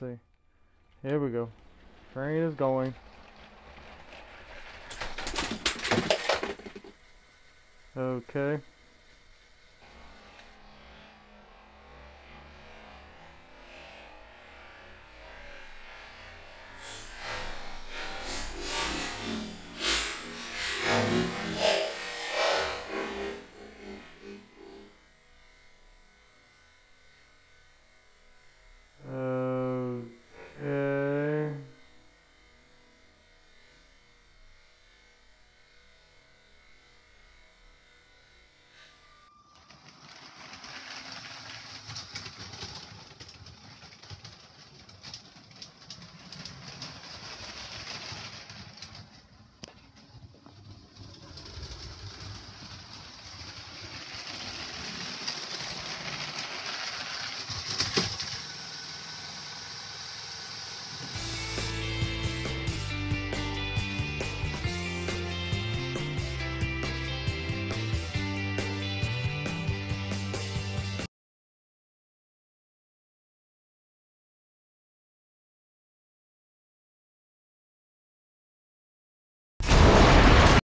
see. Here we go. Train is going. Okay.